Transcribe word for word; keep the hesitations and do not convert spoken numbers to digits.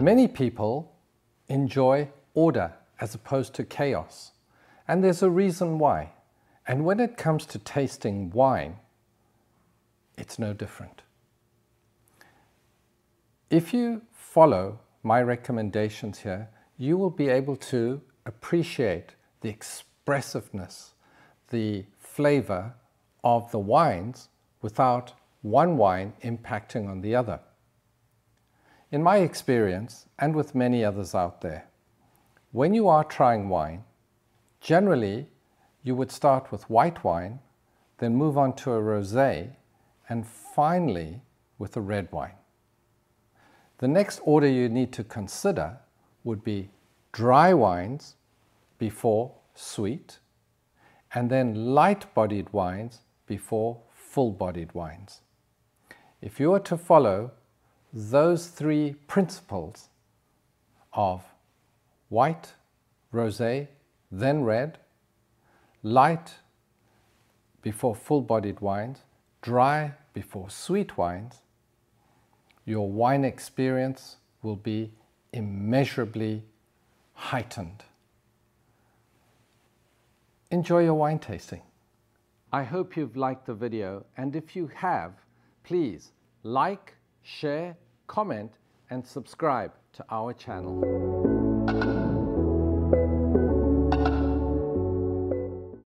Many people enjoy order as opposed to chaos, and there's a reason why. And when it comes to tasting wine, it's no different. If you follow my recommendations here, you will be able to appreciate the expressiveness, the flavor of the wines without one wine impacting on the other. In my experience, and with many others out there, when you are trying wine, generally you would start with white wine, then move on to a rosé, and finally with a red wine. The next order you need to consider would be dry wines before sweet, and then light-bodied wines before full-bodied wines. If you were to follow those three principles of white, rosé, then red, light before full-bodied wines, dry before sweet wines, your wine experience will be immeasurably heightened. Enjoy your wine tasting. I hope you've liked the video, and if you have, please like, share, comment, and subscribe to our channel.